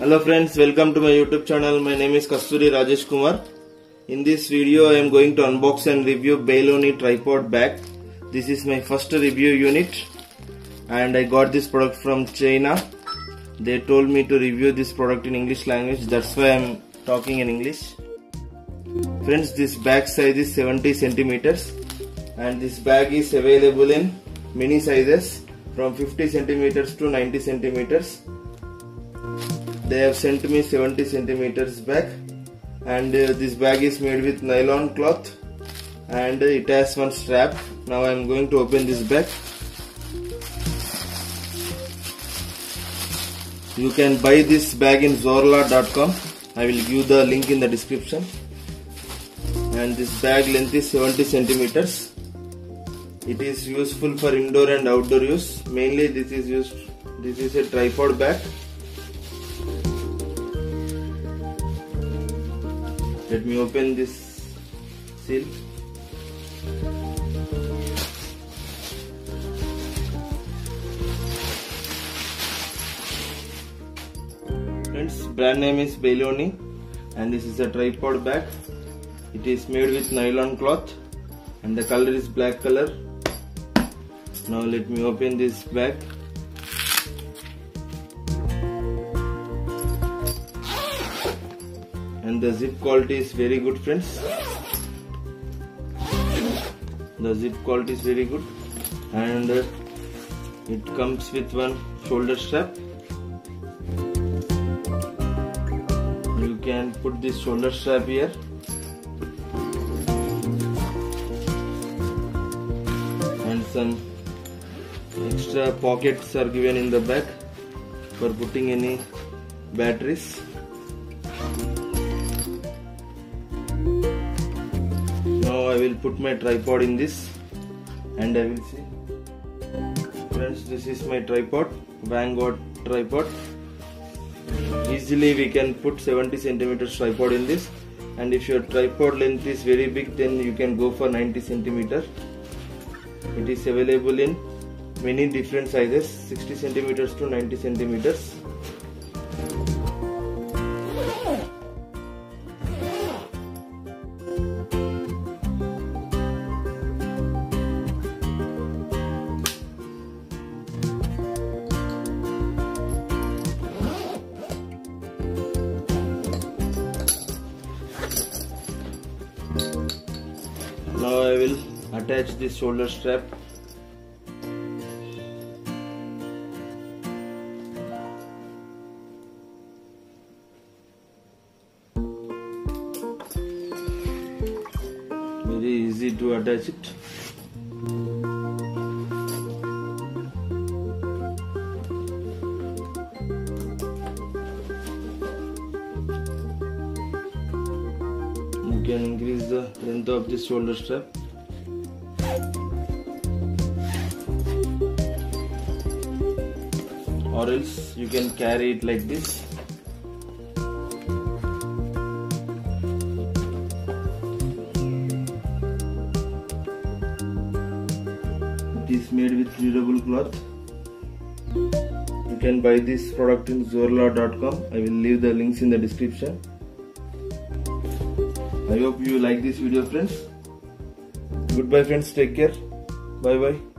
Hello friends, welcome to my YouTube channel. My name is Kasturi Rajesh Kumar. In this video I am going to unbox and review Bailuoni tripod bag. This is my first review unit and I got this product from China. They told me to review this product in English language, that's why I am talking in English. Friends, this bag size is 70 centimeters, and this bag is available in mini sizes from 50 centimeters to 90 centimeters. They have sent me 70 centimeters bag, and this bag is made with nylon cloth and it has one strap. Now I am going to open this bag. You can buy this bag in Zorla.com. I will give the link in the description. And this bag length is 70 centimeters. It is useful for indoor and outdoor use. Mainly this is a tripod bag. Let me open this seal. Friends, brand name is Bailuoni and this is a tripod bag. It is made with nylon cloth and the color is black color. Now let me open this bag. And the zip quality is very good, friends. The zip quality is very good, and it comes with one shoulder strap. You can put this shoulder strap here. And some extra pockets are given in the back for putting any batteries. Now I will put my tripod in this and I will see. Friends, this is my tripod, Vanguard tripod. Easily we can put 70 centimeters tripod in this, and if your tripod length is very big then you can go for 90 centimeter. It is available in many different sizes, 60 centimeters to 90 centimeters. Now I will attach this shoulder strap. Very easy to attach it. You can increase the length of this shoulder strap. Or else you can carry it like this. It is made with durable cloth. You can buy this product in Zorla.com. I will leave the links in the description. I hope you like this video, friends. Goodbye, friends. Take care. Bye bye.